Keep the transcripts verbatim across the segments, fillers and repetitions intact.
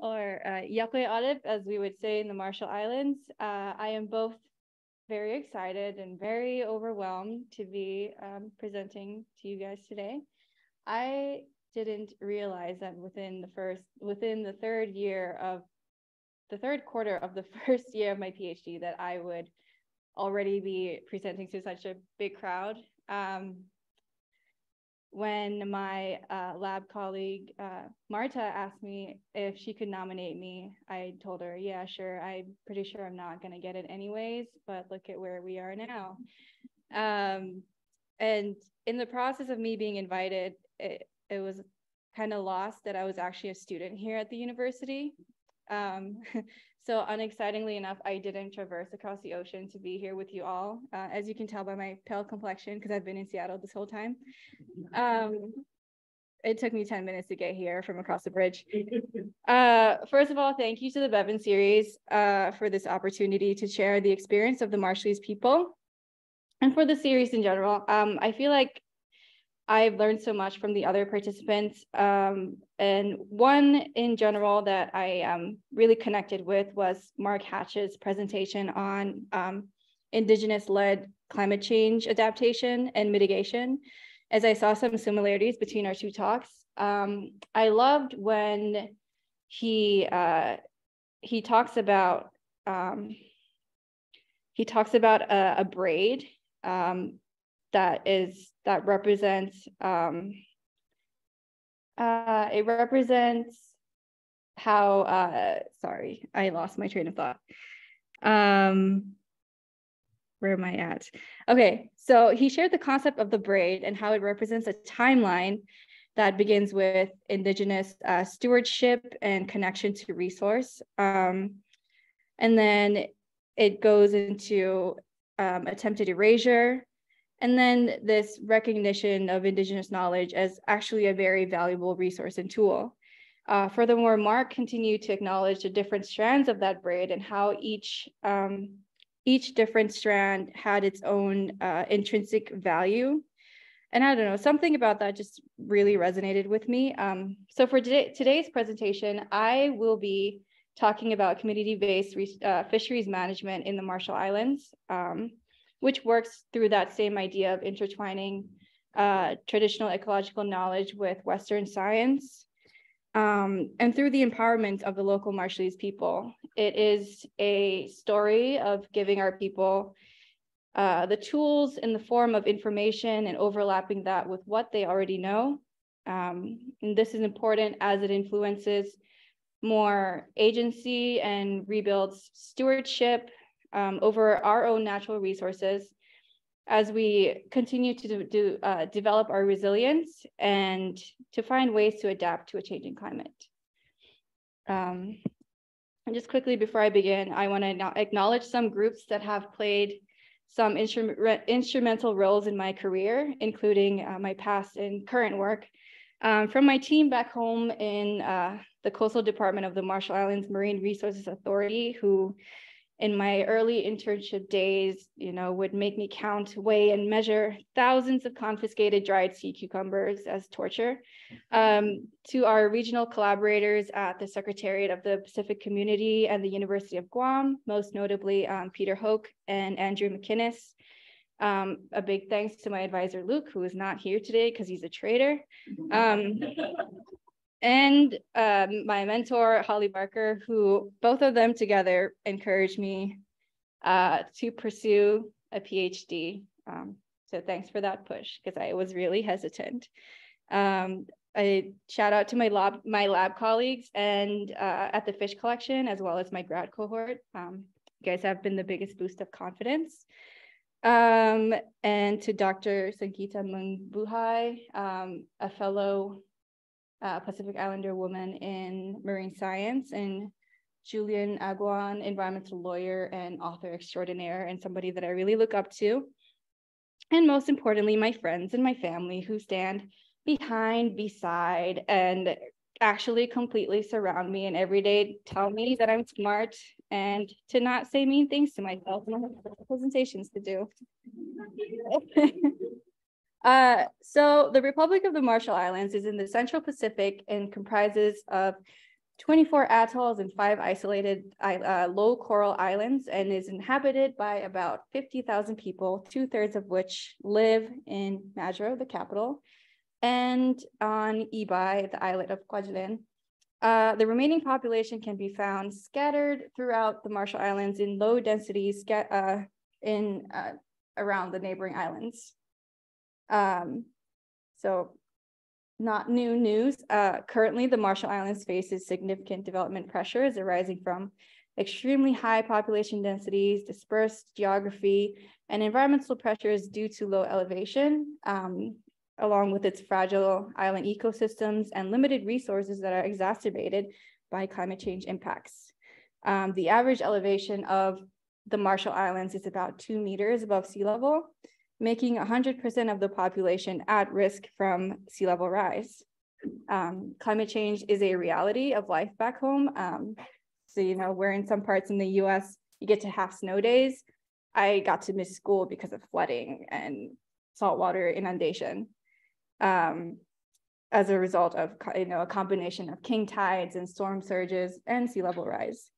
or uh, yakoy olive, as we would say in the Marshall Islands. Uh, I am both very excited and very overwhelmed to be um, presenting to you guys today. I didn't realize that within the first, within the third year of, the third quarter of the first year of my PhD, that I would already be presenting to such a big crowd. Um, when my uh, lab colleague, uh, Marta, asked me if she could nominate me, I told her, yeah, sure, I'm pretty sure I'm not gonna get it anyways, but look at where we are now. Um, and in the process of me being invited, it, it was kind of lost that I was actually a student here at the university. Um, so unexcitingly enough, I didn't traverse across the ocean to be here with you all, uh, as you can tell by my pale complexion, because I've been in Seattle this whole time. Um, it took me ten minutes to get here from across the bridge. Uh, first of all, thank you to the Bevan series uh, for this opportunity to share the experience of the Marshallese people and for the series in general. Um, I feel like I've learned so much from the other participants, um, and one in general that I um, really connected with was Mark Hatch's presentation on um, Indigenous-led climate change adaptation and mitigation, as I saw some similarities between our two talks. Um, I loved when he, uh, he talks about, um, he talks about a, a braid um, that is that represents um, uh, it represents how uh, sorry I lost my train of thought. Um, where am I at? Okay, so he shared the concept of the braid and how it represents a timeline that begins with Indigenous uh, stewardship and connection to resource, um, and then it goes into um, attempted erasure. And then this recognition of Indigenous knowledge as actually a very valuable resource and tool. Uh, furthermore, Mark continued to acknowledge the different strands of that braid and how each, um, each different strand had its own uh, intrinsic value. And I don't know, something about that just really resonated with me. Um, so for today, today's presentation, I will be talking about community-based uh, fisheries management in the Marshall Islands, Um, which works through that same idea of intertwining uh, traditional ecological knowledge with Western science. Um, and through the empowerment of the local Marshallese people, it is a story of giving our people uh, the tools in the form of information and overlapping that with what they already know. Um, and this is important as it influences more agency and rebuilds stewardship Um, over our own natural resources as we continue to do, do, uh, develop our resilience and to find ways to adapt to a changing climate. Um, and just quickly before I begin, I want to acknowledge some groups that have played some instru instrumental roles in my career, including uh, my past and current work. Um, from my team back home in uh, the Coastal Department of the Marshall Islands Marine Resources Authority, who in my early internship days, you know, would make me count, weigh, and measure thousands of confiscated dried sea cucumbers as torture. Um, to our regional collaborators at the Secretariat of the Pacific Community and the University of Guam, most notably um, Peter Hoke and Andrew McInnes. Um, a big thanks to my advisor, Luke, who is not here today because he's a traitor. Um, And um, my mentor, Holly Barker, who both of them together encouraged me uh, to pursue a PhD. Um, so thanks for that push, because I was really hesitant. Um, I shout out to my lab, my lab colleagues and uh, at the fish collection, as well as my grad cohort. Um, you guys have been the biggest boost of confidence. Um, and to Doctor Sangita Mungbuhai, um, a fellow Uh, Pacific Islander woman in marine science, and Julian Aguan, environmental lawyer and author extraordinaire, and somebody that I really look up to. And most importantly, my friends and my family who stand behind, beside, and actually completely surround me and every day tell me that I'm smart and to not say mean things to myself when I have presentations to do. Uh, so the Republic of the Marshall Islands is in the Central Pacific and comprises of twenty-four atolls and five isolated uh, low coral islands, and is inhabited by about fifty thousand people, two thirds of which live in Majuro, the capital, and on Ebeye, the islet of Kwajalein. Uh, the remaining population can be found scattered throughout the Marshall Islands in low densities uh, in uh, around the neighboring islands. Um, so not new news. Uh, currently, the Marshall Islands faces significant development pressures arising from extremely high population densities, dispersed geography, and environmental pressures due to low elevation, um, along with its fragile island ecosystems and limited resources that are exacerbated by climate change impacts. Um, the average elevation of the Marshall Islands is about two meters above sea level, making one hundred percent of the population at risk from sea level rise. Um, climate change is a reality of life back home. Um, so, you know, we're in some parts in the U S, you get to have snow days. I got to miss school because of flooding and saltwater inundation um, as a result of, you know, a combination of king tides and storm surges and sea level rise.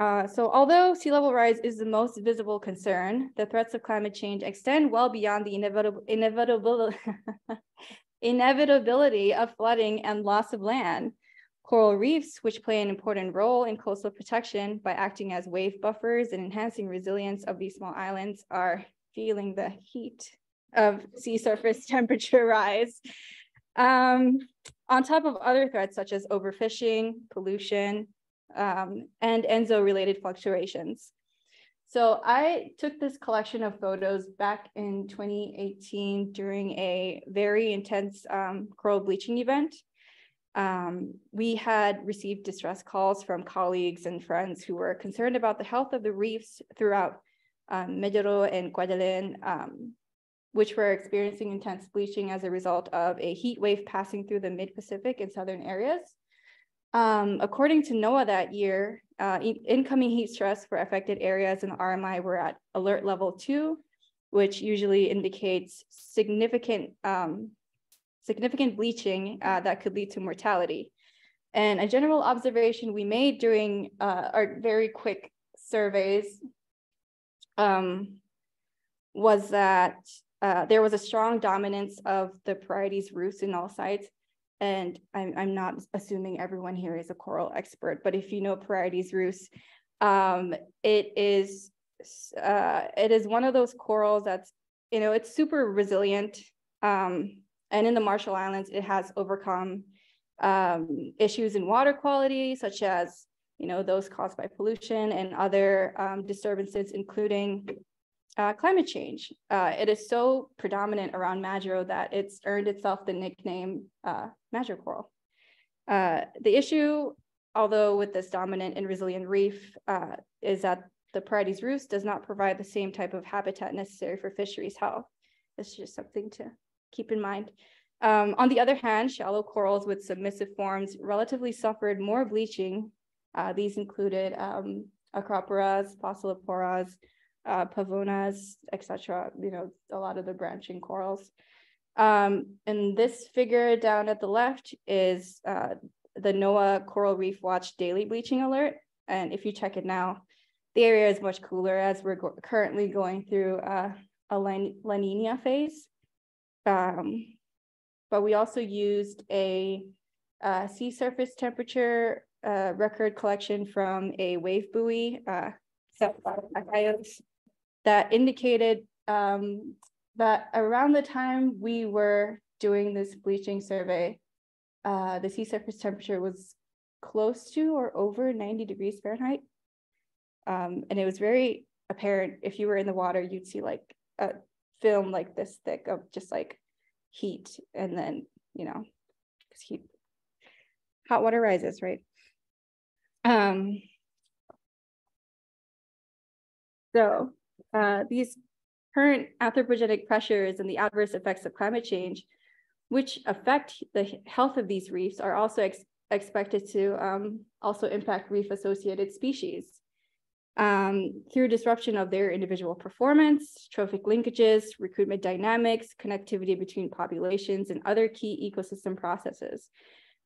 Uh, so although sea level rise is the most visible concern, the threats of climate change extend well beyond the inevitable, inevitable inevitability of flooding and loss of land. Coral reefs, which play an important role in coastal protection by acting as wave buffers and enhancing resilience of these small islands, are feeling the heat of sea surface temperature rise. Um, on top of other threats such as overfishing, pollution, Um, and Enzo-related fluctuations. So I took this collection of photos back in twenty eighteen during a very intense um, coral bleaching event. Um, we had received distress calls from colleagues and friends who were concerned about the health of the reefs throughout um, Majuro and Kwajalein, um, which were experiencing intense bleaching as a result of a heat wave passing through the mid-Pacific and southern areas. Um, according to NOAA that year, uh, in incoming heat stress for affected areas in the R M I were at alert level two, which usually indicates significant, um, significant bleaching uh, that could lead to mortality. And a general observation we made during uh, our very quick surveys um, was that uh, there was a strong dominance of the Porites rus in all sites. And I'm, I'm not assuming everyone here is a coral expert, but if you know Porites rus, um, it is uh, it is one of those corals that's, you know, it's super resilient. Um, and in the Marshall Islands, it has overcome um, issues in water quality, such as, you know, those caused by pollution and other um, disturbances, including uh, climate change. Uh, it is so predominant around Majuro that it's earned itself the nickname uh, Majuro coral. Uh, the issue, although with this dominant and resilient reef, uh, is that the Porites rus does not provide the same type of habitat necessary for fisheries health. It's just something to keep in mind. Um, on the other hand, shallow corals with submissive forms relatively suffered more bleaching. Uh, these included um, Acroporas, Fossiloporas, Uh, Pavonas, et cetera. You know, a lot of the branching corals. Um, and this figure down at the left is uh, the NOAA Coral Reef Watch Daily Bleaching Alert. And if you check it now, the area is much cooler as we're go currently going through uh, a La Nina phase. Um, but we also used a, a sea surface temperature uh, record collection from a wave buoy uh, that indicated um, that around the time we were doing this bleaching survey, uh, the sea surface temperature was close to or over ninety degrees Fahrenheit. Um, and it was very apparent. If you were in the water, you'd see like a film like this thick of just like heat. And then, you know, because heat, hot water rises, right? Um, So uh, these current anthropogenic pressures and the adverse effects of climate change, which affect the health of these reefs, are also ex expected to um, also impact reef-associated species um, through disruption of their individual performance, trophic linkages, recruitment dynamics, connectivity between populations, and other key ecosystem processes.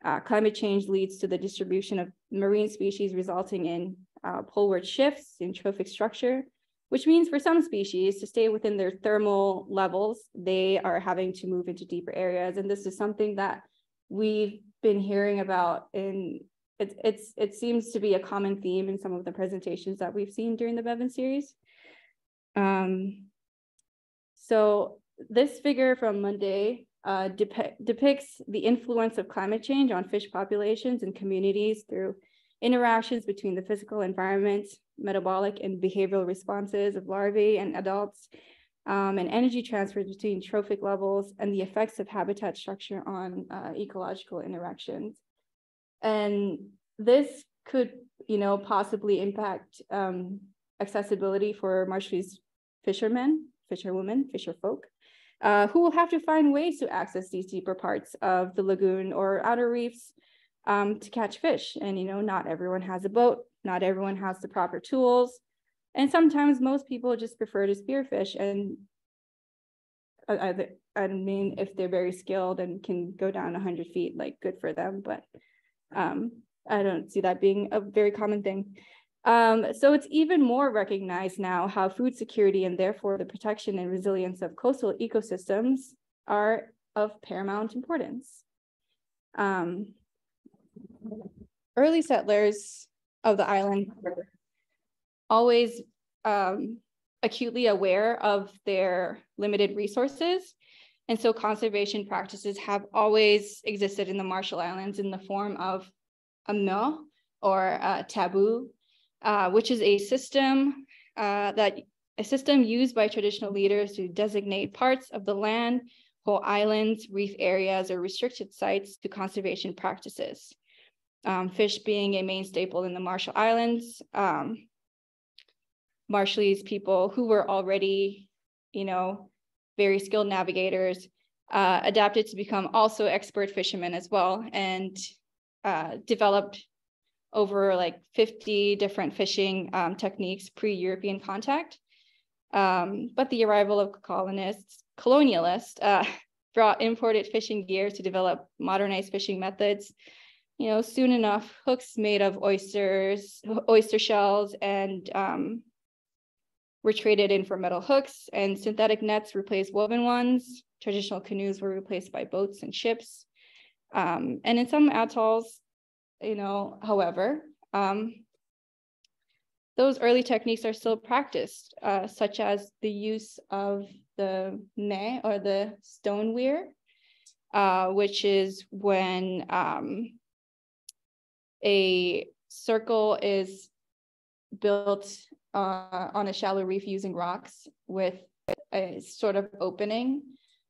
Uh, climate change leads to the distribution of marine species, resulting in uh, poleward shifts in trophic structure, which means for some species to stay within their thermal levels, they are having to move into deeper areas. And this is something that we've been hearing about in, it, it's, it seems to be a common theme in some of the presentations that we've seen during the Bevan series. Um, so this figure from Monday uh, dep- depicts the influence of climate change on fish populations and communities through interactions between the physical environment, metabolic and behavioral responses of larvae and adults, um, and energy transfer between trophic levels, and the effects of habitat structure on uh, ecological interactions. And this could, you know, possibly impact um, accessibility for Marshall's fishermen, fisherwomen, fisherfolk, uh, who will have to find ways to access these deeper parts of the lagoon or outer reefs Um, to catch fish. And, you know, not everyone has a boat, not everyone has the proper tools. And sometimes most people just prefer to spearfish. And I, I mean, if they're very skilled and can go down one hundred feet, like, good for them. But um, I don't see that being a very common thing. Um, so it's even more recognized now how food security and therefore the protection and resilience of coastal ecosystems are of paramount importance. Um, Early settlers of the island were always um, acutely aware of their limited resources. And so conservation practices have always existed in the Marshall Islands in the form of amno, or uh, taboo, uh, which is a system uh, that a system used by traditional leaders to designate parts of the land, whole islands, reef areas, or restricted sites to conservation practices. Um, fish being a main staple in the Marshall Islands, um, Marshallese people who were already, you know, very skilled navigators, uh, adapted to become also expert fishermen as well, and uh, developed over like fifty different fishing um, techniques pre-European contact. Um, but the arrival of colonists, colonialists, uh, brought imported fishing gear to develop modernized fishing methods. You know, soon enough, hooks made of oysters, oyster shells, and um, were traded in for metal hooks, and synthetic nets replaced woven ones. Traditional canoes were replaced by boats and ships. Um, and in some atolls, you know, however, um, those early techniques are still practiced, uh, such as the use of the me, or the stone weir, uh, which is when um, a circle is built uh, on a shallow reef using rocks with a sort of opening,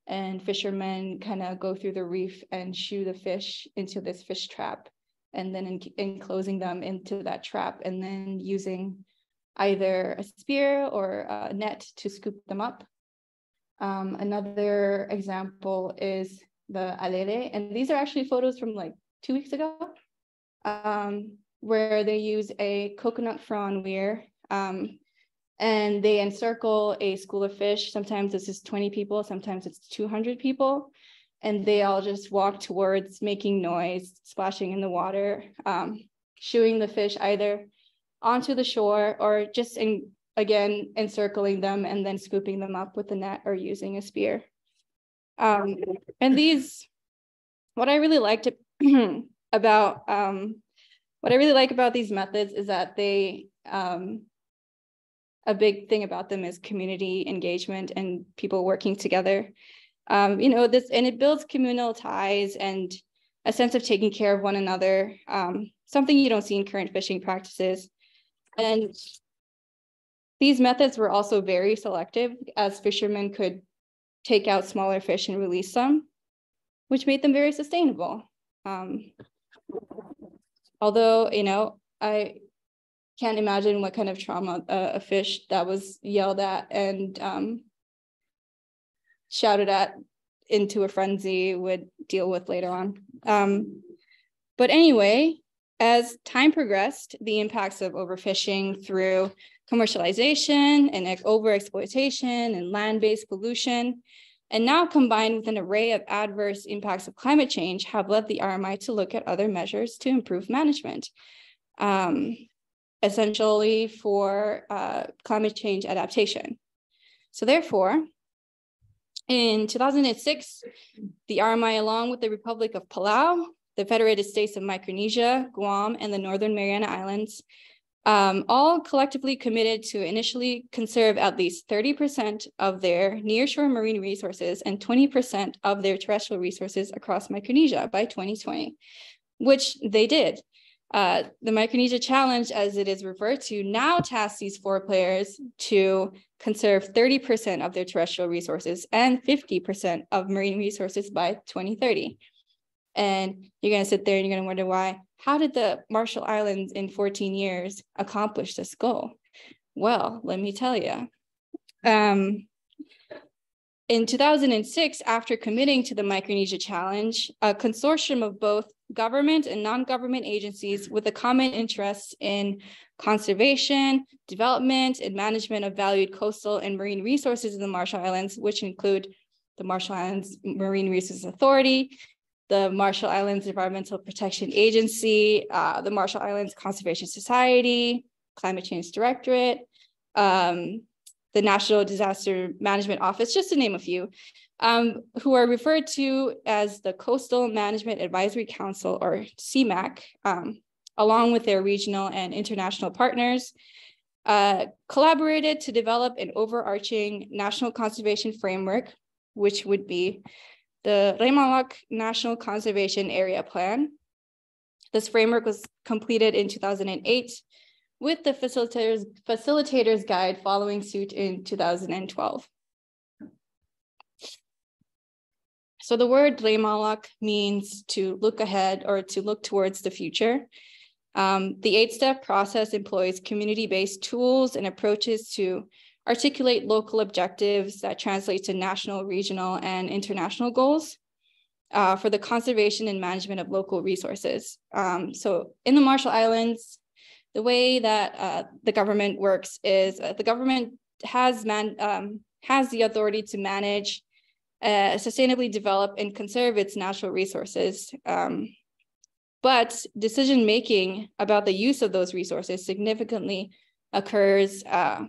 and fishermen kind of go through the reef and shoo the fish into this fish trap, and then enclosing them into that trap, and then using either a spear or a net to scoop them up. Um, another example is the alere, and these are actually photos from like two weeks ago. Um, where they use a coconut frond weir, um, and they encircle a school of fish. Sometimes this is twenty people, sometimes it's two hundred people, and they all just walk towards, making noise, splashing in the water, um, shooing the fish either onto the shore, or just, in, again, encircling them and then scooping them up with a net or using a spear. Um, and these, what I really liked to about um, what I really like about these methods is that they, um, a big thing about them is community engagement and people working together. Um, you know, this, and it builds communal ties and a sense of taking care of one another, um, something you don't see in current fishing practices. And these methods were also very selective, as fishermen could take out smaller fish and release them, which made them very sustainable. Um, Although, you know, I can't imagine what kind of trauma uh, a fish that was yelled at and um, shouted at into a frenzy would deal with later on. Um, but anyway, as time progressed, the impacts of overfishing through commercialization and overexploitation and land-based pollution and now combined with an array of adverse impacts of climate change have led the R M I to look at other measures to improve management, um, essentially for uh, climate change adaptation. So therefore, in two thousand six, the R M I, along with the Republic of Palau, the Federated States of Micronesia, Guam, and the Northern Mariana Islands, um, all collectively committed to initially conserve at least thirty percent of their nearshore marine resources and twenty percent of their terrestrial resources across Micronesia by twenty twenty, which they did. Uh, the Micronesia Challenge, as it is referred to, now tasks these four players to conserve thirty percent of their terrestrial resources and fifty percent of marine resources by twenty thirty. And you're going to sit there and you're going to wonder why. How did the Marshall Islands in fourteen years accomplish this goal? Well, let me tell you. Um, in two thousand six, after committing to the Micronesia Challenge, a consortium of both government and non-government agencies with a common interest in conservation, development, and management of valued coastal and marine resources in the Marshall Islands, which include the Marshall Islands Marine Resources Authority, the Marshall Islands Environmental Protection Agency, uh, the Marshall Islands Conservation Society, Climate Change Directorate, um, the National Disaster Management Office, just to name a few, um, who are referred to as the Coastal Management Advisory Council, or C MAC, um, along with their regional and international partners, uh, collaborated to develop an overarching national conservation framework, which would be the Remalak National Conservation Area Plan. This framework was completed in two thousand eight with the facilitators, facilitators guide following suit in two thousand twelve. So the word Remalak means to look ahead or to look towards the future. Um, the eight-step process employs community-based tools and approaches to articulate local objectives that translate to national, regional, and international goals uh, for the conservation and management of local resources. Um, so in the Marshall Islands, the way that uh, the government works is uh, the government has, man, um, has the authority to manage, uh, sustainably develop, and conserve its natural resources. Um, but decision-making about the use of those resources significantly occurs uh,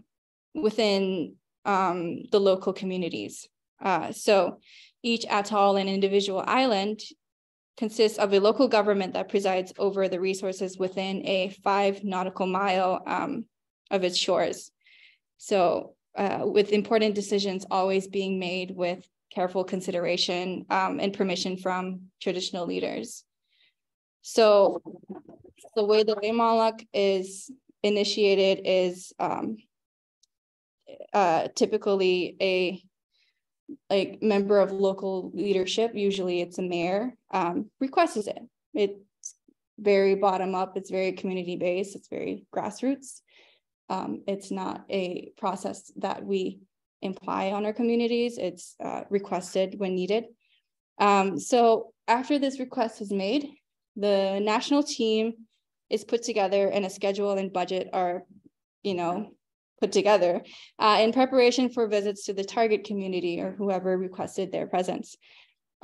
within um, the local communities. Uh, so each atoll and individual island consists of a local government that presides over the resources within a five nautical mile um, of its shores. So uh, with important decisions always being made with careful consideration um, and permission from traditional leaders. So the way the Remalak is initiated is um, Uh, typically a, a member of local leadership, usually it's a mayor, um, requests it. It's very bottom up, it's very community based, it's very grassroots. Um, it's not a process that we imply on our communities, it's uh, requested when needed. Um, so after this request is made, the national team is put together and a schedule and budget are, you know, put together uh, in preparation for visits to the target community or whoever requested their presence.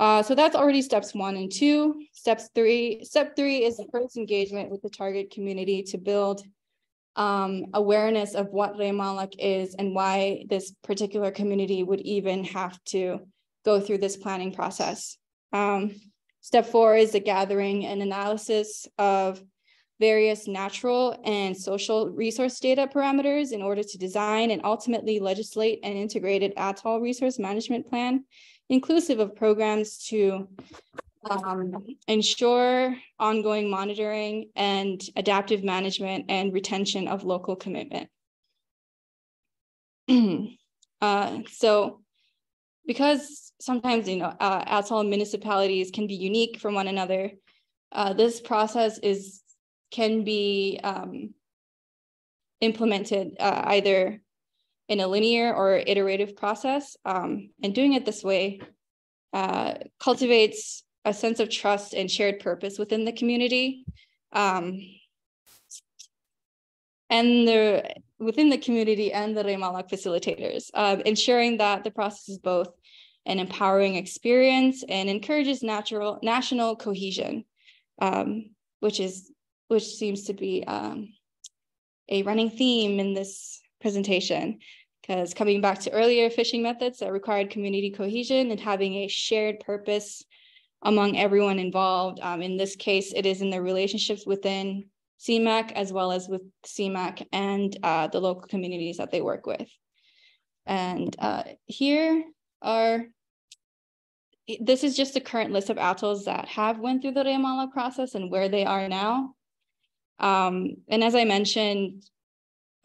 Uh, so that's already steps one and two. Steps three, step three is the first engagement with the target community to build um, awareness of what Remalak is and why this particular community would even have to go through this planning process. Um, step four is the gathering and analysis of various natural and social resource data parameters in order to design and ultimately legislate an integrated atoll resource management plan, inclusive of programs to um, ensure ongoing monitoring and adaptive management and retention of local commitment. uh, so because sometimes, you know, uh, atoll municipalities can be unique from one another, uh, this process is can be um, implemented uh, either in a linear or iterative process. Um, and doing it this way uh, cultivates a sense of trust and shared purpose within the community. Um, and the, within the community and the Remalak facilitators, uh, ensuring that the process is both and empowering experience, and encourages natural national cohesion, um, which is which seems to be um, a running theme in this presentation. Because coming back to earlier fishing methods that required community cohesion and having a shared purpose among everyone involved. Um, in this case, it is in the relationships within C M A C as well as with C M A C and uh, the local communities that they work with. And uh, here are, this is just the current list of atolls that have went through the Raymala process and where they are now. Um, and as I mentioned,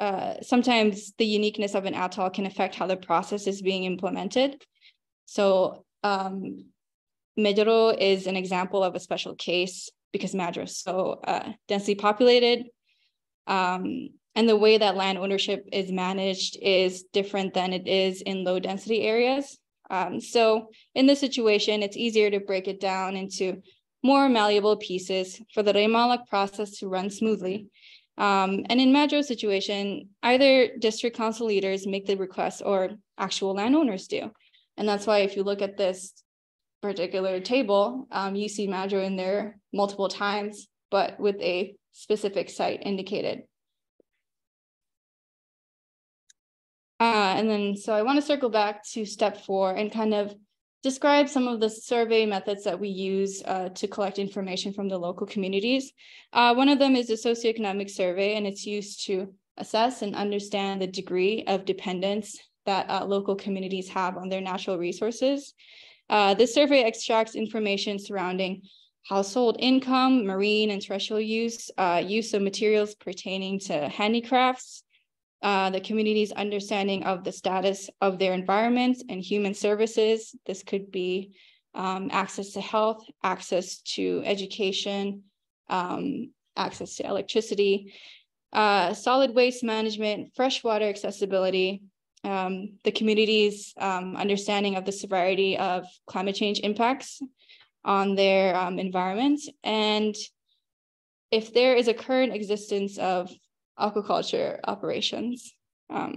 Uh, sometimes the uniqueness of an atoll can affect how the process is being implemented. So um, Majuro is an example of a special case because Majuro is so uh, densely populated. Um, and the way that land ownership is managed is different than it is in low density areas. Um, so in this situation, it's easier to break it down into more malleable pieces for the Raymala process to run smoothly. Um, and in Majuro's situation, either district council leaders make the request or actual landowners do. And that's why if you look at this particular table, um, you see Majuro in there multiple times, but with a specific site indicated. Uh, and then, so I want to circle back to step four and kind of describe some of the survey methods that we use uh, to collect information from the local communities. Uh, one of them is the socioeconomic survey, and it's used to assess and understand the degree of dependence that uh, local communities have on their natural resources. Uh, this survey extracts information surrounding household income, marine and terrestrial use, uh, use of materials pertaining to handicrafts, Uh, the community's understanding of the status of their environment and human services. This could be um, access to health, access to education, um, access to electricity, uh, solid waste management, freshwater accessibility, um, the community's um, understanding of the severity of climate change impacts on their um, environment, and if there is a current existence of aquaculture operations. Um,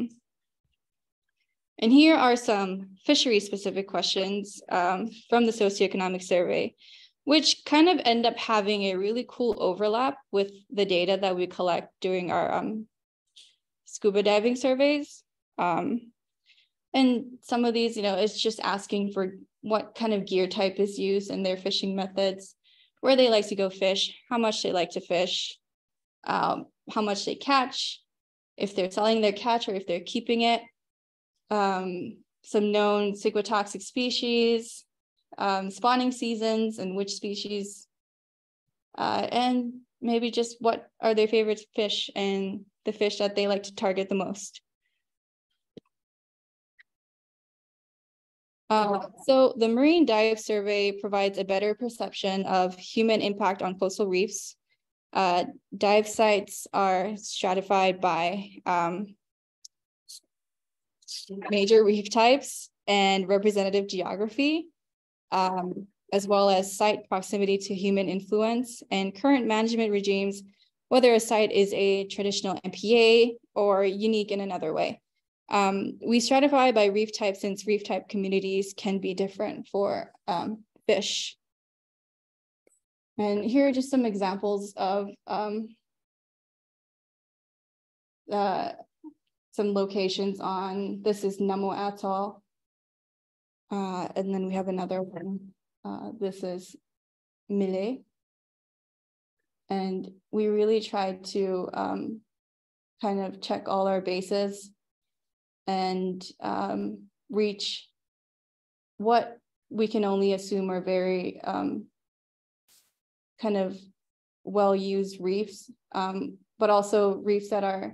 and here are some fishery specific questions um, from the socioeconomic survey, which kind of end up having a really cool overlap with the data that we collect during our um, scuba diving surveys. Um, and some of these, you know, it's just asking for what kind of gear type is used in their fishing methods, where they like to go fish, how much they like to fish, Um, how much they catch, if they're selling their catch or if they're keeping it, um, some known psychotoxic species, um, spawning seasons and which species, uh, and maybe just what are their favorite fish and the fish that they like to target the most. Uh, so the marine dive survey provides a better perception of human impact on coastal reefs. Uh, dive sites are stratified by um, major reef types and representative geography, um, as well as site proximity to human influence and current management regimes, whether a site is a traditional M P A or unique in another way. Um, we stratify by reef type since reef type communities can be different for um, fish. And here are just some examples of um, uh, some locations on, this is Namo Atoll. Uh, and then we have another one. Uh, this is Mile. And we really tried to um, kind of check all our bases and um, reach what we can only assume are very, um, kind of well-used reefs, um, but also reefs that are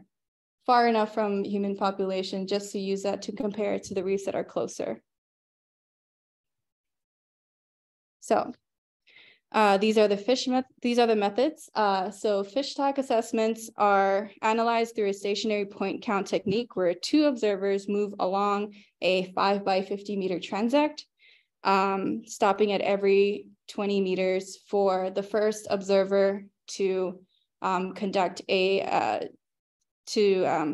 far enough from human population just to use that to compare it to the reefs that are closer. So uh, these are the fish met these are the methods. Uh, so fish stock assessments are analyzed through a stationary point count technique where two observers move along a five by fifty meter transect, um, stopping at every twenty meters for the first observer to um, conduct a, uh, to um,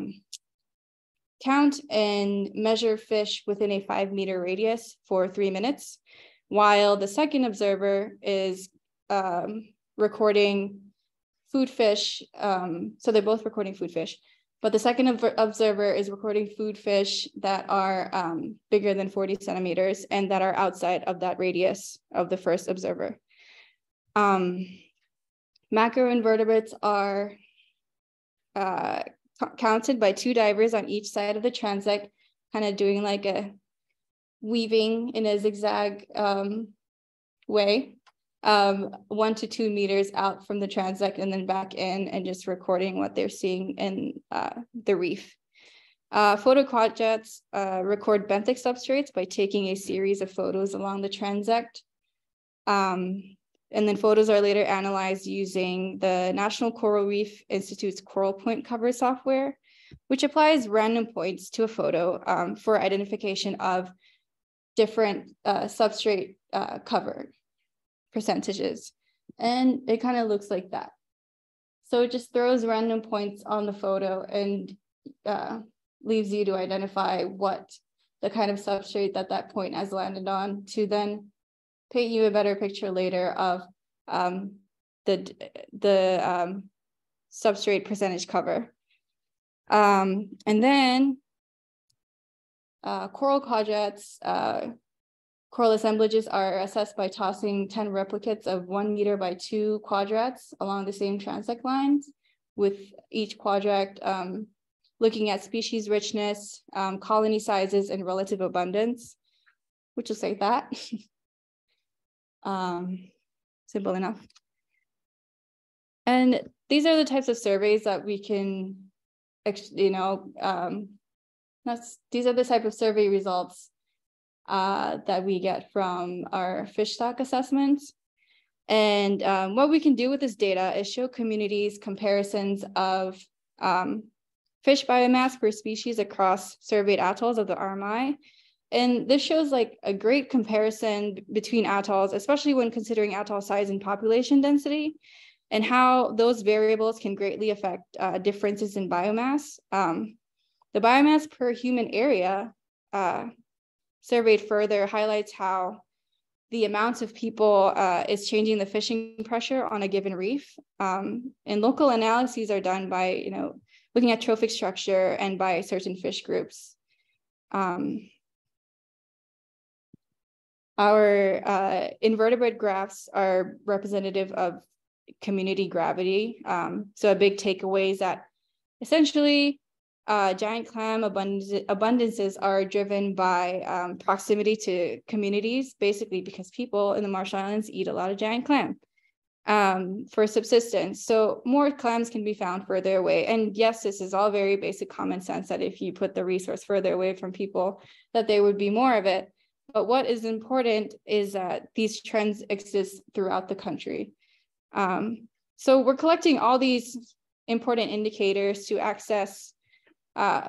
count and measure fish within a five meter radius for three minutes, while the second observer is um, recording food fish. Um, so they're both recording food fish, but the second ob- observer is recording food fish that are um, bigger than forty centimeters and that are outside of that radius of the first observer. Um, macroinvertebrates are uh, counted by two divers on each side of the transect, kind of doing like a weaving in a zigzag um, way, um, one to two meters out from the transect and then back in, and just recording what they're seeing in uh, the reef. Uh, Photoquadjets uh, record benthic substrates by taking a series of photos along the transect. Um, And then photos are later analyzed using the National Coral Reef Institute's Coral Point Cover software, which applies random points to a photo um, for identification of different uh, substrate uh, cover percentages. And it kind of looks like that. So it just throws random points on the photo and uh, leaves you to identify what the kind of substrate that that point has landed on to then paint you a better picture later of um, the, the um, substrate percentage cover. Um, and then uh, coral quadrants, uh, coral assemblages are assessed by tossing ten replicates of one meter by two quadrats along the same transect lines, with each quadrat um, looking at species richness, um, colony sizes, and relative abundance, which is like that. Um, simple enough. And these are the types of surveys that we can, you know, um, that's, these are the type of survey results uh, that we get from our fish stock assessments. And um, what we can do with this data is show communities comparisons of um, fish biomass per species across surveyed atolls of the R M I. And this shows like a great comparison between atolls, especially when considering atoll size and population density, and how those variables can greatly affect uh, differences in biomass. Um, the biomass per human area uh, surveyed further highlights how the amount of people uh, is changing the fishing pressure on a given reef. Um, and local analyses are done by, you know, looking at trophic structure and by certain fish groups. Um, Our uh, invertebrate graphs are representative of community gravity. Um, so a big takeaway is that essentially uh, giant clam abund- abundances are driven by um, proximity to communities, basically because people in the Marshall Islands eat a lot of giant clam um, for subsistence. So more clams can be found further away. And yes, this is all very basic common sense that if you put the resource further away from people, that there would be more of it. But what is important is that these trends exist throughout the country. Um, so we're collecting all these important indicators to access uh,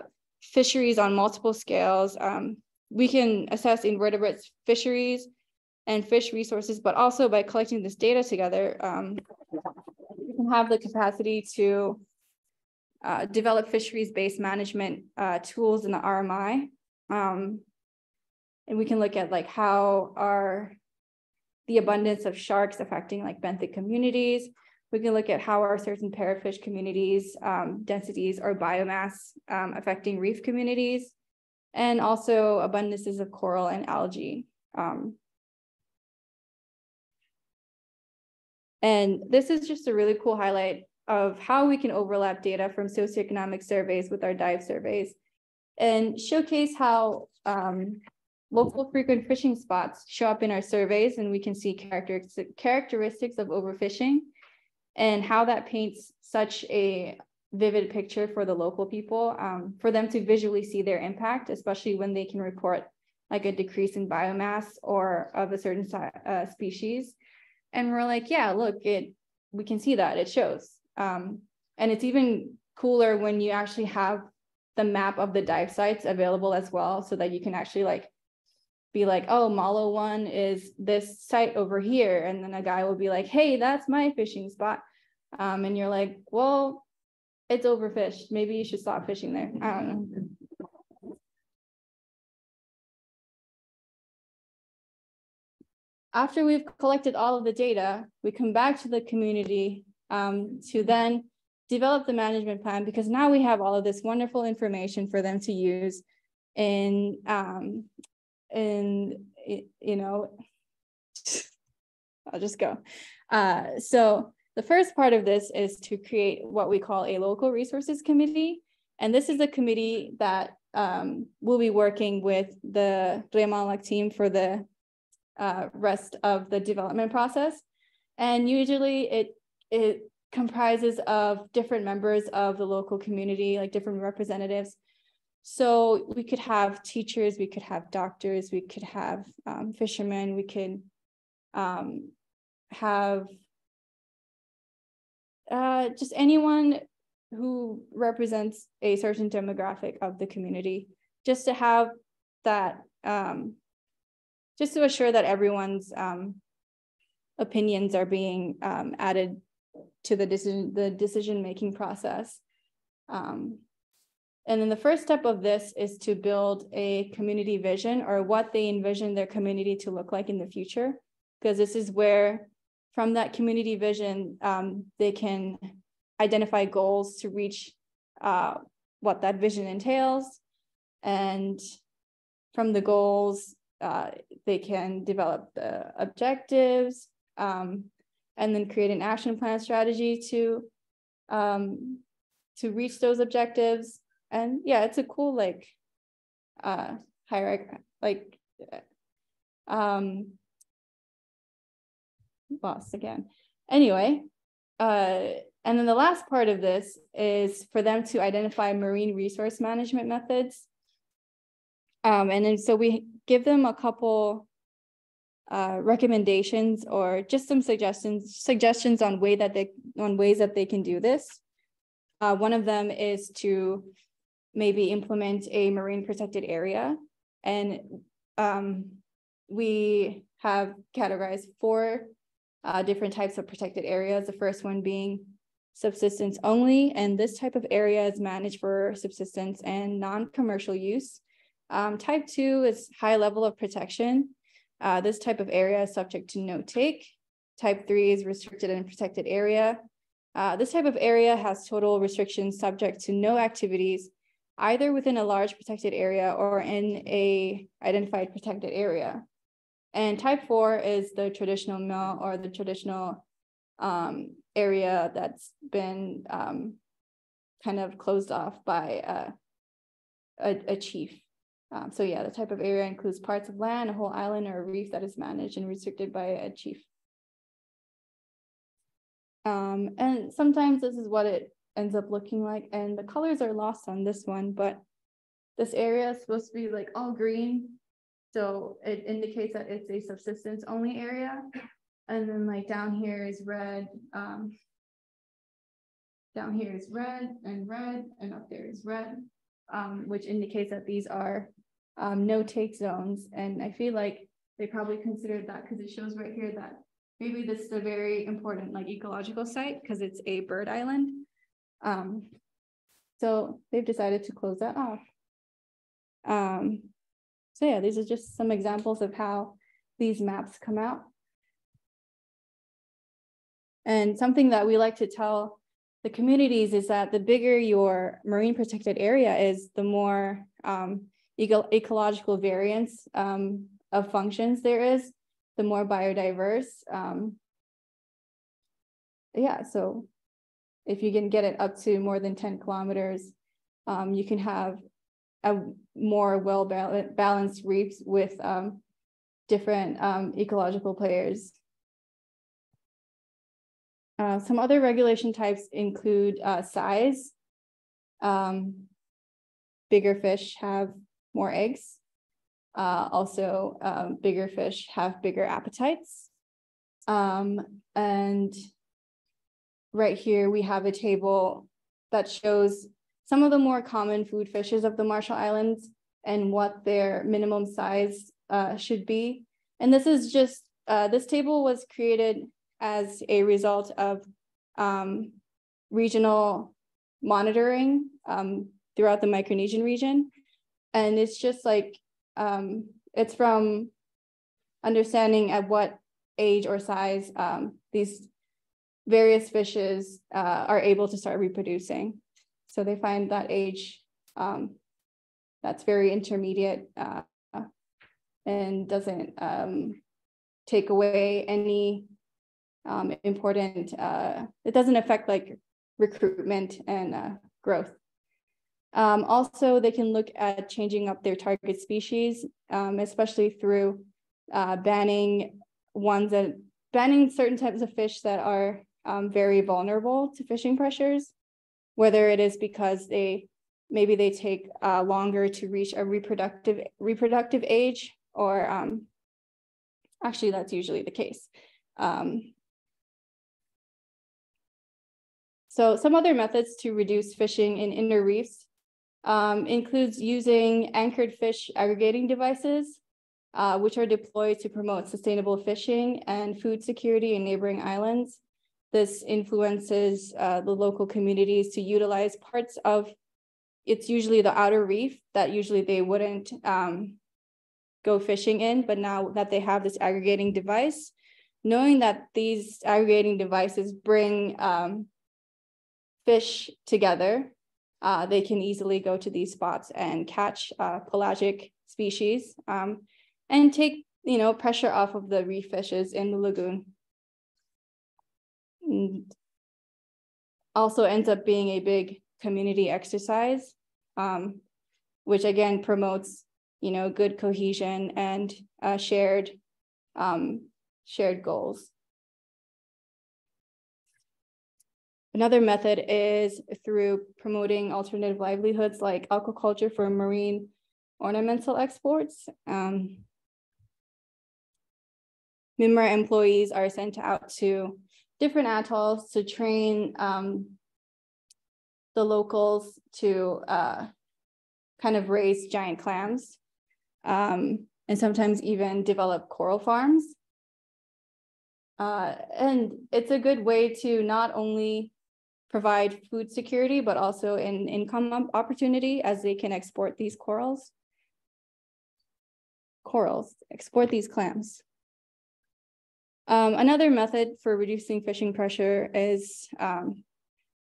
fisheries on multiple scales. Um, we can assess invertebrate fisheries and fish resources, but also by collecting this data together, um, we can have the capacity to uh, develop fisheries-based management uh, tools in the R M I. Um, And we can look at like how are the abundance of sharks affecting like benthic communities. We can look at how are certain parrotfish communities, um, densities or biomass um, affecting reef communities, and also abundances of coral and algae. Um, and this is just a really cool highlight of how we can overlap data from socioeconomic surveys with our dive surveys and showcase how um, local frequent fishing spots show up in our surveys, and we can see character, characteristics of overfishing and how that paints such a vivid picture for the local people, um, for them to visually see their impact, especially when they can report like a decrease in biomass or of a certain uh, species. And we're like, yeah, look, it we can see that, it shows. Um, and it's even cooler when you actually have the map of the dive sites available as well, so that you can actually like be like, oh, Malo one is this site over here. And then a guy will be like, hey, that's my fishing spot. Um, and you're like, well, it's overfished. Maybe you should stop fishing there. I don't know. After we've collected all of the data, we come back to the community um, to then develop the management plan, because now we have all of this wonderful information for them to use in, um, in you know, I'll just go. Uh, so the first part of this is to create what we call a local resources committee. And this is a committee that um, will be working with the Remalak team for the uh, rest of the development process. And usually it, it comprises of different members of the local community, like different representatives. So we could have teachers, we could have doctors, we could have um, fishermen, we could um, have uh, just anyone who represents a certain demographic of the community, just to have that, um, just to assure that everyone's um, opinions are being um, added to the decision, the decision-making process. Um, And then the first step of this is to build a community vision, or what they envision their community to look like in the future, because this is where, from that community vision, um, they can identify goals to reach uh, what that vision entails. And from the goals, uh, they can develop the objectives um, and then create an action plan strategy to, um, to reach those objectives. And yeah, it's a cool, like, uh, hierarchy, like, um, lost again. Anyway, uh, and then the last part of this is for them to identify marine resource management methods. Um, and then so we give them a couple uh, recommendations, or just some suggestions, suggestions on way that they, on ways that they can do this. Uh, one of them is to maybe implement a marine protected area. And um, we have categorized four uh, different types of protected areas. The first one being subsistence only, and this type of area is managed for subsistence and non-commercial use. Um, type two is high level of protection. Uh, this type of area is subject to no take. Type three is restricted and protected area. Uh, this type of area has total restrictions subject to no activities, either within a large protected area or in a identified protected area. And type four is the traditional mill, or the traditional um, area that's been um, kind of closed off by uh, a, a chief. Um, so yeah, the type of area includes parts of land, a whole island, or a reef that is managed and restricted by a chief. Um, and sometimes this is what it ends up looking like, and the colors are lost on this one, but this area is supposed to be like all green, so it indicates that it's a subsistence only area. And then like down here is red, um, down here is red and red, and up there is red, um, which indicates that these are um, no take zones. And I feel like they probably considered that because it shows right here that maybe this is a very important, like, ecological site because it's a bird island. Um, so they've decided to close that off. Um, so yeah, these are just some examples of how these maps come out. And something that we like to tell the communities is that the bigger your marine protected area is, the more um, eco ecological variance um, of functions there is, the more biodiverse. Um, yeah, so if you can get it up to more than ten kilometers, um, you can have a more well-balanced reefs with um, different um, ecological players. Uh, some other regulation types include uh, size. Um, bigger fish have more eggs. Uh, also, um, bigger fish have bigger appetites. Um, and right here, we have a table that shows some of the more common food fishes of the Marshall Islands and what their minimum size uh, should be. And this is just, uh, this table was created as a result of um, regional monitoring um, throughout the Micronesian region. And it's just like, Um, it's from understanding at what age or size um, these various fishes uh, are able to start reproducing. So they find that age um, that's very intermediate uh, and doesn't um, take away any um, important, uh, it doesn't affect like recruitment and uh, growth. Um, also, they can look at changing up their target species, um, especially through uh, banning ones that, banning certain types of fish that are um, very vulnerable to fishing pressures, whether it is because they, maybe they take uh, longer to reach a reproductive reproductive age, or um, actually that's usually the case. Um, so some other methods to reduce fishing in inner reefs um, includes using anchored fish aggregating devices, uh, which are deployed to promote sustainable fishing and food security in neighboring islands. This influences uh, the local communities to utilize parts of, it's usually the outer reef that usually they wouldn't um, go fishing in, but now that they have this aggregating device, knowing that these aggregating devices bring um, fish together, uh, they can easily go to these spots and catch uh, pelagic species um, and take, you know, pressure off of the reef fishes in the lagoon. And also ends up being a big community exercise, um, which again promotes, you know, good cohesion and uh, shared um, shared goals. Another method is through promoting alternative livelihoods like aquaculture for marine ornamental exports. Um, MIMRA employees are sent out to different atolls to train um, the locals to uh, kind of raise giant clams um, and sometimes even develop coral farms. Uh, and it's a good way to not only provide food security, but also an income opportunity as they can export these corals, corals, export these clams. Um, another method for reducing fishing pressure is um,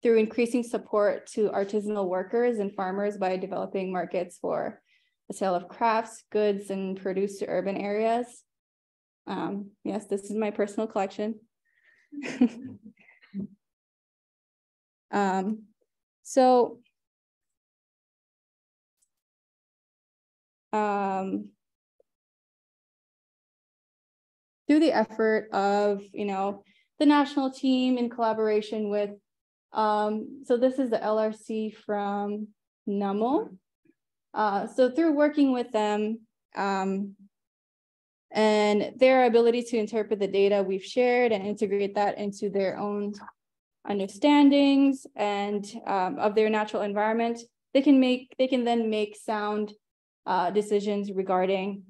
through increasing support to artisanal workers and farmers by developing markets for the sale of crafts, goods, and produce to urban areas. Um, yes, this is my personal collection. um, so, um, through the effort of, you know, the national team in collaboration with, um, so this is the L R C from NAMO. Uh, so through working with them um, and their ability to interpret the data we've shared and integrate that into their own understandings and um, of their natural environment, they can make, they can then make sound uh, decisions regarding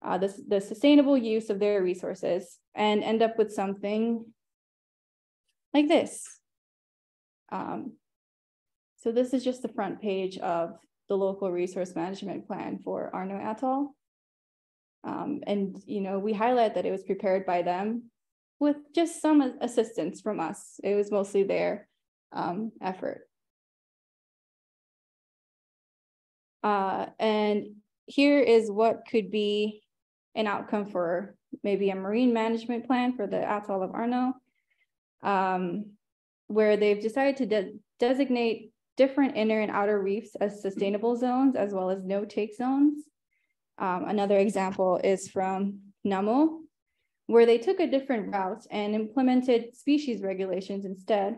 Uh, the, the sustainable use of their resources and end up with something like this. Um, so this is just the front page of the local resource management plan for Arno Atoll. Um, and, you know, we highlight that it was prepared by them with just some assistance from us. It was mostly their um, effort. Uh, and here is what could be an outcome for maybe a marine management plan for the Atoll of Arno, um, where they've decided to de designate different inner and outer reefs as sustainable zones, as well as no-take zones. Um, another example is from NAMO, where they took a different route and implemented species regulations instead.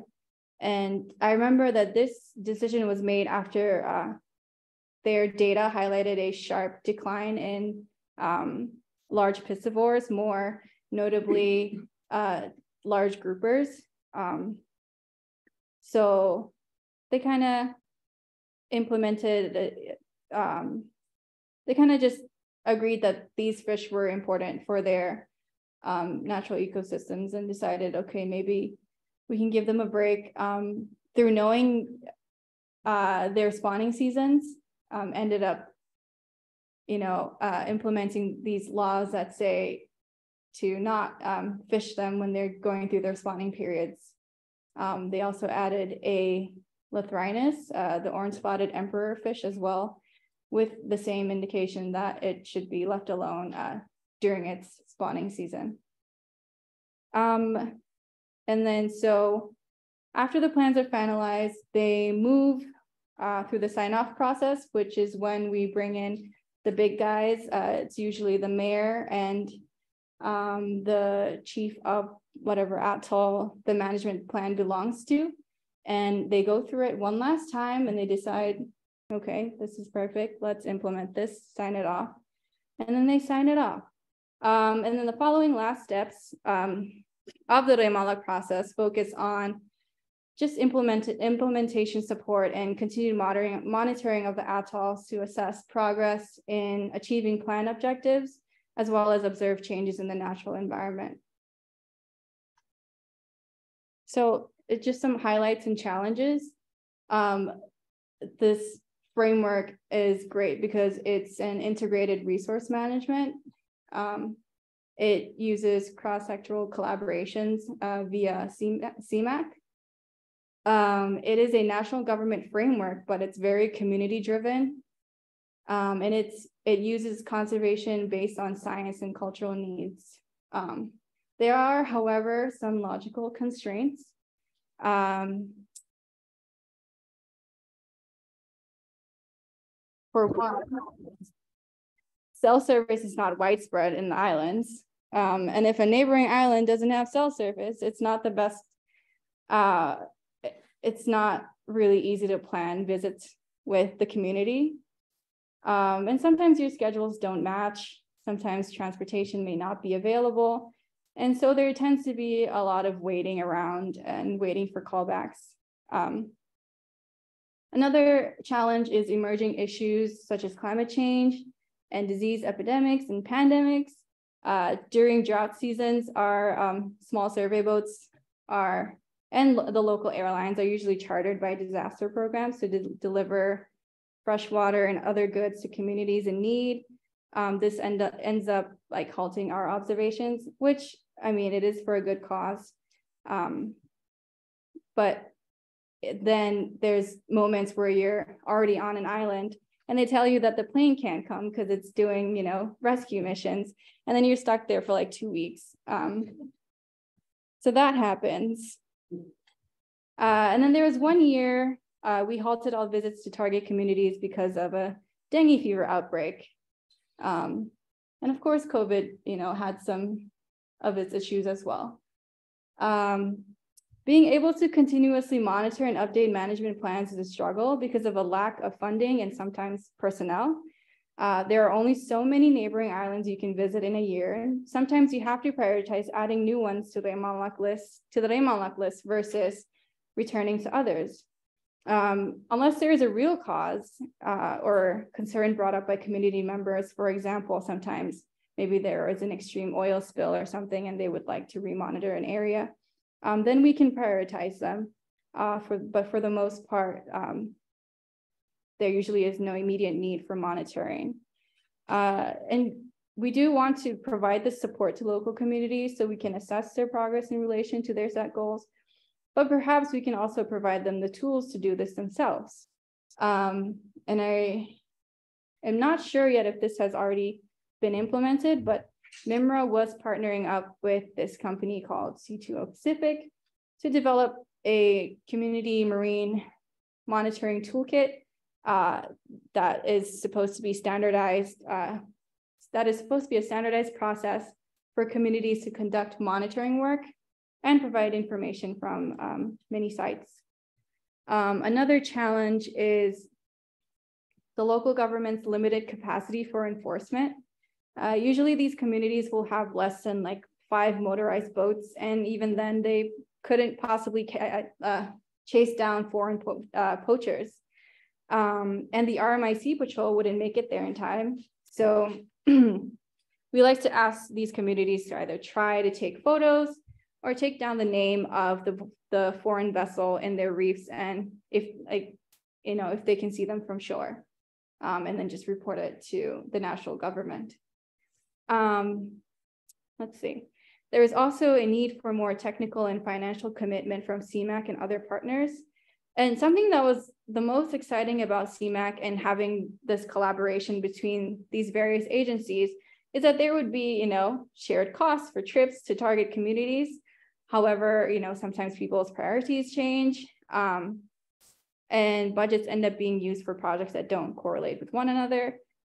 And I remember that this decision was made after uh, their data highlighted a sharp decline in Um, large piscivores, more notably uh, large groupers. Um, so they kind of implemented, um, they kind of just agreed that these fish were important for their um, natural ecosystems and decided, okay, maybe we can give them a break um, through knowing uh, their spawning seasons, um, ended up you know, uh, implementing these laws that say to not um, fish them when they're going through their spawning periods. Um, they also added a Lathrinus, uh, the orange-spotted emperor fish as well, with the same indication that it should be left alone uh, during its spawning season. Um, and then so after the plans are finalized, they move uh, through the sign-off process, which is when we bring in the big guys. Uh, it's usually the mayor and um, the chief of whatever atoll the management plan belongs to. And they go through it one last time and they decide, okay, this is perfect. Let's implement this, sign it off. And then they sign it off. Um, and then the following last steps um, of the Remala process focus on just implement, implementation support and continued monitoring, monitoring of the atolls to assess progress in achieving plan objectives, as well as observe changes in the natural environment. So it's just some highlights and challenges. Um, this framework is great because it's an integrated resource management. Um, it uses cross-sectoral collaborations uh, via C MAC. Um, it is a national government framework, but it's very community-driven, um, and it's it uses conservation based on science and cultural needs. Um, there are, however, some logical constraints. Um, for one, cell service is not widespread in the islands, um, and if a neighboring island doesn't have cell service, it's not the best. Uh, it's not really easy to plan visits with the community. Um, and sometimes your schedules don't match. Sometimes transportation may not be available. And so there tends to be a lot of waiting around and waiting for callbacks. Um, another challenge is emerging issues such as climate change and disease epidemics and pandemics. Uh, during drought seasons, our um, small survey boats are and the local airlines are usually chartered by disaster programs to de deliver fresh water and other goods to communities in need. Um, this end up, ends up like halting our observations, which, I mean, it is for a good cause. Um, but then there's moments where you're already on an island and they tell you that the plane can't come because it's doing, you know, rescue missions. And then you're stuck there for like two weeks. Um, so that happens. Uh, and then there was one year uh, we halted all visits to target communities because of a dengue fever outbreak. Um, and of course, COVID, you know, had some of its issues as well. Um, being able to continuously monitor and update management plans is a struggle because of a lack of funding and sometimes personnel. Uh, there are only so many neighboring islands you can visit in a year. Sometimes you have to prioritize adding new ones to the Remalak list, to the Remalak list versus returning to others. Um, unless there is a real cause uh, or concern brought up by community members, for example, sometimes maybe there is an extreme oil spill or something and they would like to remonitor an area, um, then we can prioritize them. Uh, for, but for the most part, um, there usually is no immediate need for monitoring. Uh, and we do want to provide the support to local communities so we can assess their progress in relation to their set goals, but perhaps we can also provide them the tools to do this themselves. Um, and I am not sure yet if this has already been implemented, but MIMRA was partnering up with this company called C two O Pacific to develop a community marine monitoring toolkit uh, that is supposed to be standardized, uh, that is supposed to be a standardized process for communities to conduct monitoring work and provide information from um, many sites. Um, another challenge is the local government's limited capacity for enforcement. Uh, usually these communities will have less than like five motorized boats, and even then they couldn't possibly ca uh, chase down foreign po uh, poachers. Um, and the R M I C patrol wouldn't make it there in time. So we like to ask these communities to either try to take photos or take down the name of the, the foreign vessel in their reefs, and if like, you know, if they can see them from shore, um, and then just report it to the national government. Um, Let's see. There is also a need for more technical and financial commitment from C MAC and other partners. And something that was the most exciting about C MAC and having this collaboration between these various agencies is that there would be, you know, shared costs for trips to target communities. However, you know, sometimes people's priorities change um, and budgets end up being used for projects that don't correlate with one another.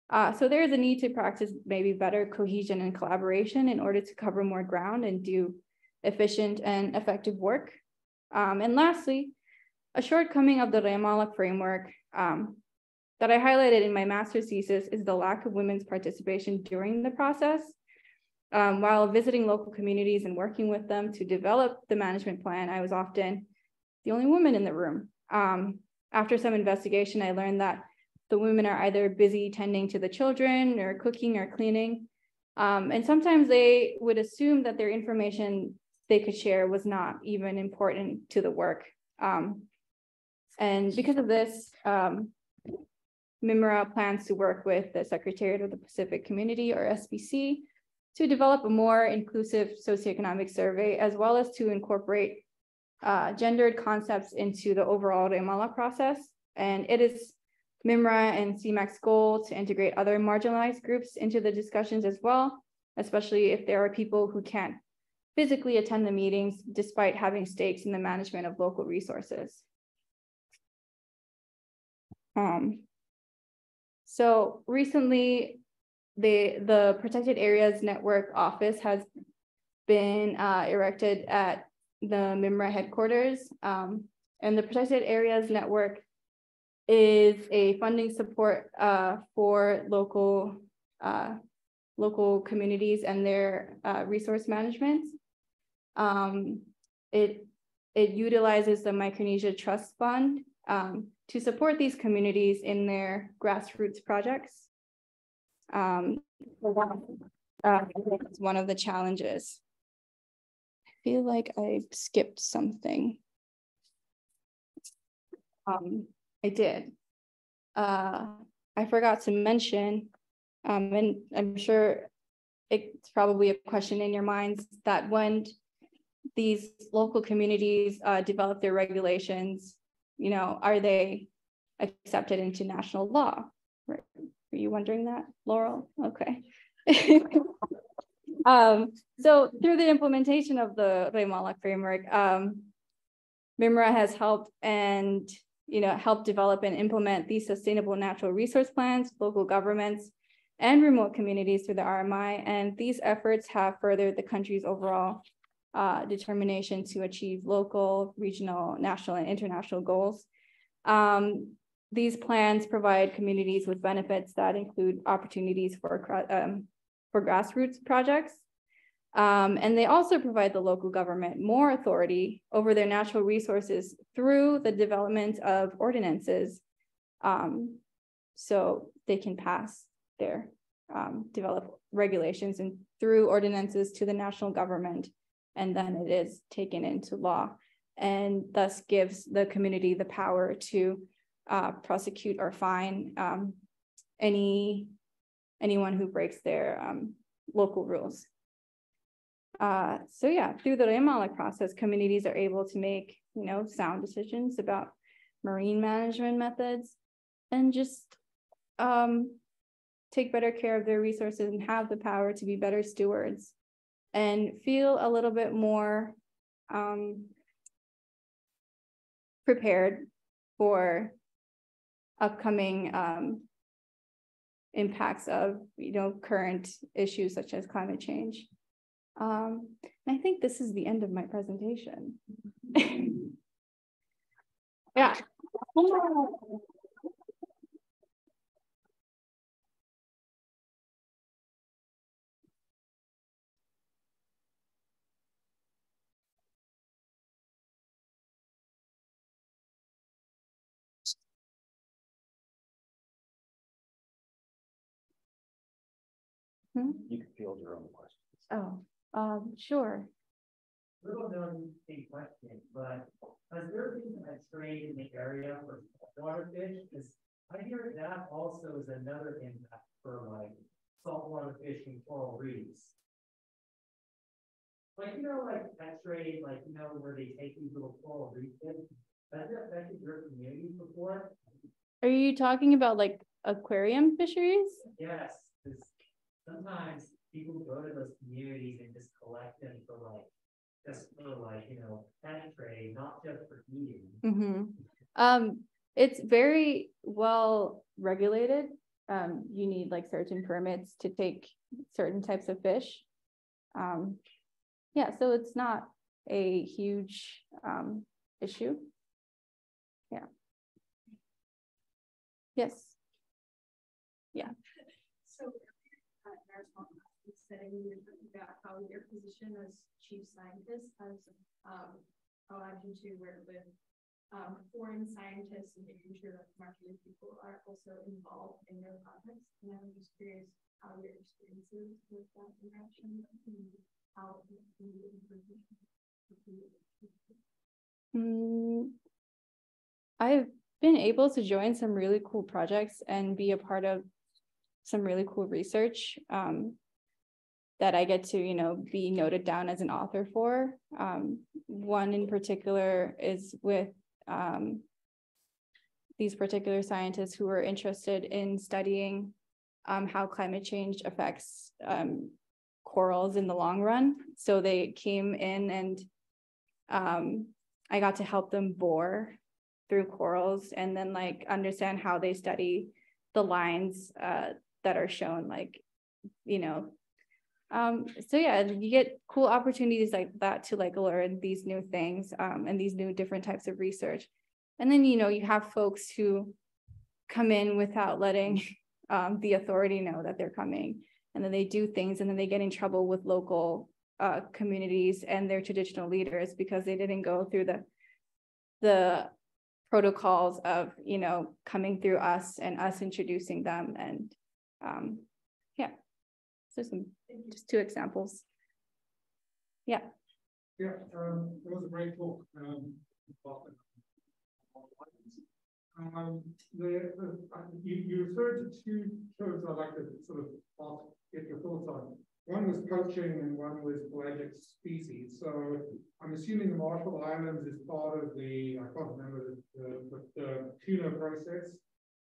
Uh, so there is a need to practice maybe better cohesion and collaboration in order to cover more ground and do efficient and effective work. Um, and lastly, a shortcoming of the Raymala framework um, that I highlighted in my master's thesis is the lack of women's participation during the process. Um, while visiting local communities and working with them to develop the management plan, I was often the only woman in the room. Um, after some investigation, I learned that the women are either busy tending to the children or cooking or cleaning. Um, and sometimes they would assume that their information they could share was not even important to the work. Um, and because of this, um, MIMRA plans to work with the Secretariat of the Pacific Community, or S P C, to develop a more inclusive socioeconomic survey, as well as to incorporate uh, gendered concepts into the overall Raymala process. And it is MIMRA and C MAC's goal to integrate other marginalized groups into the discussions as well, especially if there are people who can't physically attend the meetings despite having stakes in the management of local resources. Um, so recently, the, the Protected Areas Network office has been uh, erected at the MIMRA headquarters, um, and the Protected Areas Network is a funding support uh, for local, uh, local communities and their uh, resource management. Um, it, it utilizes the Micronesia Trust Fund um, to support these communities in their grassroots projects. Um, uh, it's one of the challenges. I feel like I skipped something. Um, I did. Uh, I forgot to mention, um, and I'm sure it's probably a question in your minds, that when these local communities uh, develop their regulations, you know, are they accepted into national law? Were you wondering that, Laurel? Okay. um, so through the implementation of the Raymala framework, um, MIMRA has helped and You know, help develop and implement these sustainable natural resource plans, local governments, and remote communities through the R M I. And these efforts have furthered the country's overall uh, determination to achieve local, regional, national, and international goals. Um, these plans provide communities with benefits that include opportunities for, um, for grassroots projects. Um, and they also provide the local government more authority over their natural resources through the development of ordinances, um, so they can pass their, um, develop regulations and through ordinances to the national government, and then it is taken into law, and thus gives the community the power to uh, prosecute or fine um, any, anyone who breaks their um, local rules. Uh, so yeah, through the Raymala process, communities are able to make, you know, sound decisions about marine management methods and just um, take better care of their resources and have the power to be better stewards and feel a little bit more um, prepared for upcoming um, impacts of, you know, current issues such as climate change. Um, I think this is the end of my presentation. Yeah. Hmm? You can field your own questions. Oh. Um, sure. Little known a question, but has there been a trade in the area for water fish? Because I hear that also is another impact for like saltwater fish and coral reefs. Like, you know, like X-rays, like, you know, where they take you to a full region, has it affected your community before? Are you talking about like aquarium fisheries? Yes, because sometimes people go to those communities and just collect them for like, just for like, you know, pet trade, not just for eating. Mm-hmm. Um, it's very well regulated. Um, you need like certain permits to take certain types of fish. Um, Yeah, so it's not a huge um, issue. Yeah. Yes. Yeah. So, at Marisol, you said you were talking about how your position as chief scientist has um, allowed you to work with um, foreign scientists and making sure that Marshall people are also involved in their projects. And I'm just curious how your experiences with that interaction. Mm, I've been able to join some really cool projects and be a part of some really cool research um, that I get to, you know, be noted down as an author for. Um, one in particular is with um, these particular scientists who are interested in studying um, how climate change affects um, corals in the long run. So they came in and um, I got to help them bore through corals and then like understand how they study the lines uh, that are shown, like, you know. Um, so yeah, you get cool opportunities like that to like learn these new things um, and these new different types of research. And then, you know, you have folks who come in without letting um, the authority know that they're coming. And then they do things and then they get in trouble with local uh, communities and their traditional leaders because they didn't go through the the protocols of, you know, coming through us and us introducing them. And um, yeah, so some just two examples. Yeah. Yeah, um, it was a great talk. Um, um, the, the, you, you referred to two shows I'd like to sort of ask get your thoughts on. One was poaching and one was pelagic species. So I'm assuming the Marshall Islands is part of the, I can't remember the, the, the tuna process.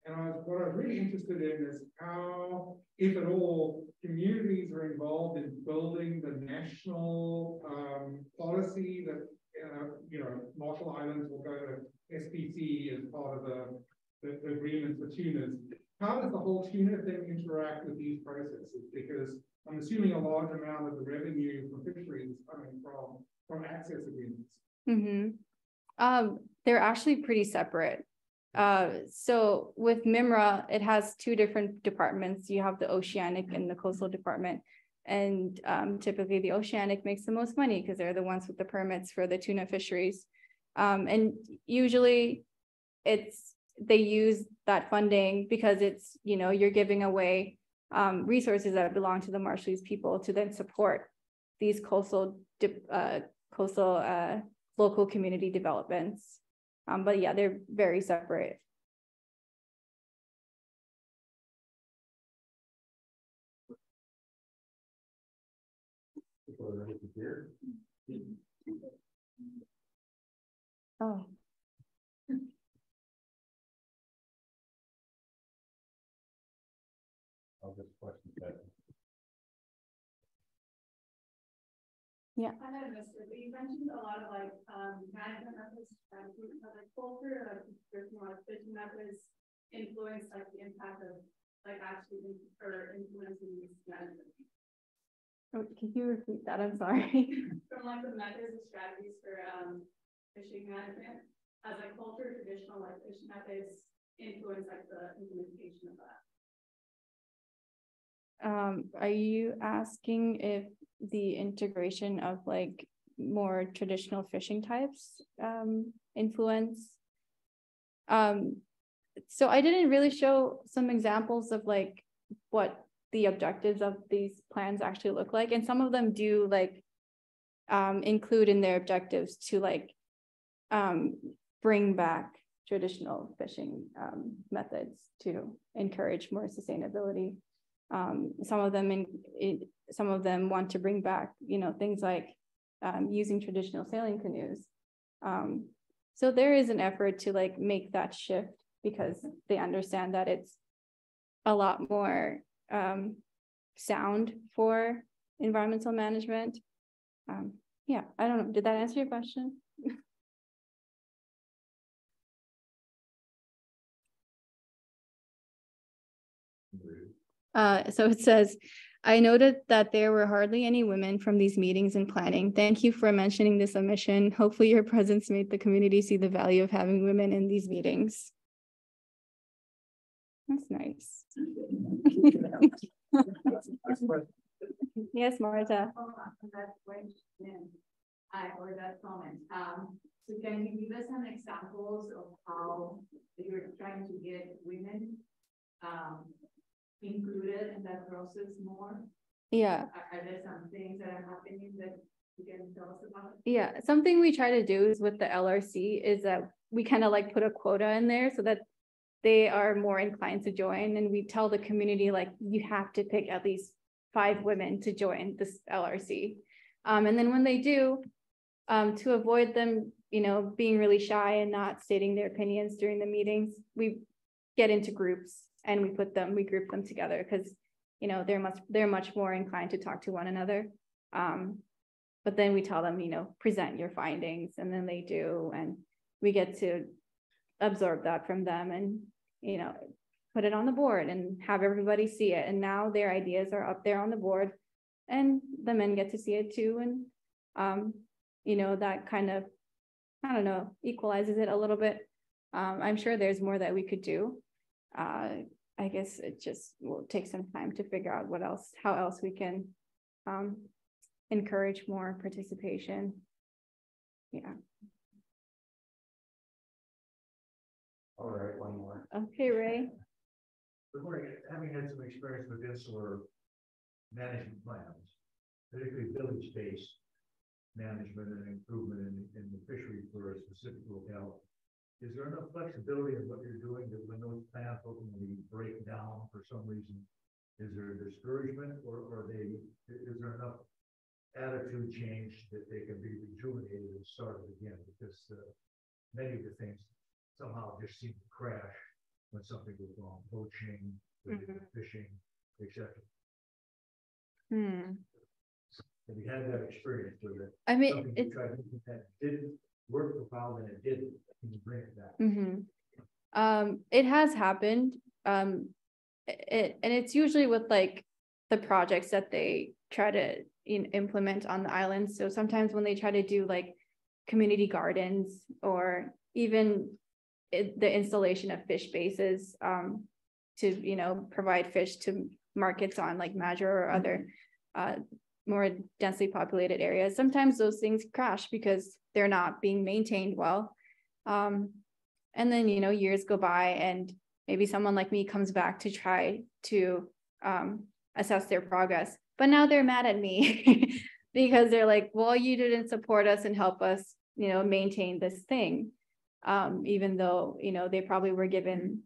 And I was, what I'm really interested in is how, if at all, communities are involved in building the national um, policy that, uh, you know, Marshall Islands will go to S P C as part of the, the, the agreement for tunas. How does the whole tuna thing interact with these processes? Because I'm assuming a large amount of the revenue from fisheries is coming from, from access agreements. Mm-hmm. Um, they're actually pretty separate. Uh, so with MIMRA, it has two different departments. You have the oceanic and the coastal department. And um, typically the oceanic makes the most money because they're the ones with the permits for the tuna fisheries. Um, and usually it's, they use that funding because it's, you know, you're giving away um, resources that belong to the Marshallese people to then support these coastal, uh, coastal uh, local community developments. Um, but yeah, they're very separate. Oh. I'll just question that. Yeah. I know, but you mentioned a lot of like um, management methods, management of like culture, like there's more like fishing methods influence like the impact of like actually or influencing these management. Oh, can you repeat that? I'm sorry. From like the methods and strategies for um, fishing management, as like culture, traditional like fishing methods influence like the implementation of that. Um, are you asking if the integration of like more traditional fishing types um, influence? Um, so I didn't really show some examples of like what the objectives of these plans actually look like. And some of them do like um, include in their objectives to like um, bring back traditional fishing um, methods to encourage more sustainability. Um, some of them in, in some of them want to bring back, you know, things like um, using traditional sailing canoes. Um, so there is an effort to like make that shift because they understand that it's a lot more um, sound for environmental management. Um, yeah, I don't know. Did that answer your question? Uh, so it says, I noted that there were hardly any women from these meetings and planning. Thank you for mentioning this omission. Hopefully your presence made the community see the value of having women in these meetings. That's nice. Yes, Marta. That question or that comment. Um, so can you give us some examples of how you're trying to get women um, included in that process more? Yeah. Are, are there some things that are happening that you can tell us about? Yeah, something we try to do is with the L R C is that we kind of like put a quota in there so that they are more inclined to join, and we tell the community like you have to pick at least five women to join this L R C, um, and then when they do, um, to avoid them, you know, being really shy and not stating their opinions during the meetings, we get into groups and we put them, we group them together because, you know, they're much they're much more inclined to talk to one another. Um, but then we tell them, you know, present your findings, and then they do, and we get to absorb that from them and, you know, put it on the board and have everybody see it. And now their ideas are up there on the board and the men get to see it too. And, um, you know, that kind of, I don't know, equalizes it a little bit. Um, I'm sure there's more that we could do. Uh, I guess it just will take some time to figure out what else, how else we can um, encourage more participation. Yeah. All right, one more. Okay, Ray. We're having had some experience with insular management plans, particularly village-based management and improvement in, in the fishery for a specific locale. Is there enough flexibility in what you're doing that when those plans ultimately break down for some reason, is there a discouragement, or are they? Is there enough attitude change that they can be rejuvenated and started again? Because uh, many of the things somehow just seem to crash when something goes wrong, poaching, mm-hmm. fishing, et cetera. Hmm. Have you had that experience with it? I mean, it that didn't work for a while and it didn't. Can you bring it back? Mm-hmm. Um, it has happened. Um, it and it's usually with like the projects that they try to you know, implement on the island. So sometimes when they try to do like community gardens or even It, the installation of fish bases um, to, you know, provide fish to markets on like Majuro or other uh, more densely populated areas. Sometimes those things crash because they're not being maintained well. Um, and then, you know, years go by and maybe someone like me comes back to try to um, assess their progress. But now they're mad at me because they're like, well, you didn't support us and help us, you know, maintain this thing. Um, even though, you know, they probably were given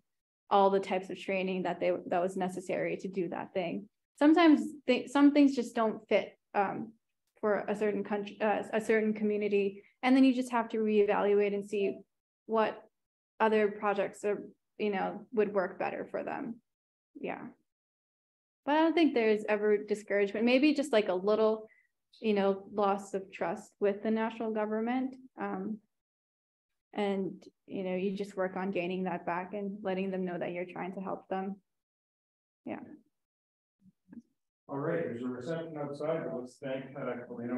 all the types of training that they that was necessary to do that thing. Sometimes they, some things just don't fit um, for a certain country, uh, a certain community, and then you just have to reevaluate and see what other projects are, you know, would work better for them. Yeah, but I don't think there's ever discouragement. Maybe just like a little, you know, loss of trust with the national government. Um, And, you know, you just work on gaining that back and letting them know that you're trying to help them. Yeah. All right. There's a reception outside. Let's thank Mister Aquilino.